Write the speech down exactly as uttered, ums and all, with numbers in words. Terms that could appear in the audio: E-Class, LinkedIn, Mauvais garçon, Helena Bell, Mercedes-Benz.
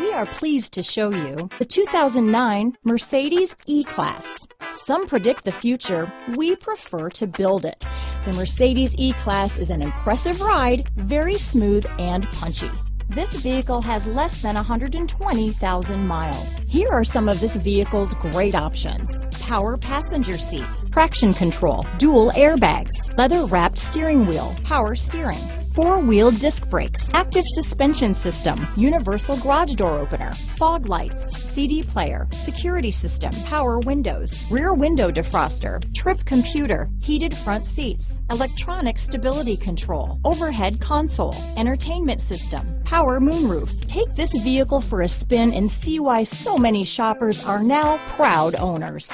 We are pleased to show you the two thousand nine Mercedes E-Class. Some predict the future, we prefer to build it. The Mercedes E-Class is an impressive ride, very smooth and punchy. This vehicle has less than one hundred twenty thousand miles. Here are some of this vehicle's great options. Power passenger seat, traction control, dual airbags, leather-wrapped steering wheel, power steering, four-wheel disc brakes, active suspension system, universal garage door opener, fog lights, C D player, security system, power windows, rear window defroster, trip computer, heated front seats, electronic stability control, overhead console, entertainment system, power moonroof. Take this vehicle for a spin and see why so many shoppers are now proud owners.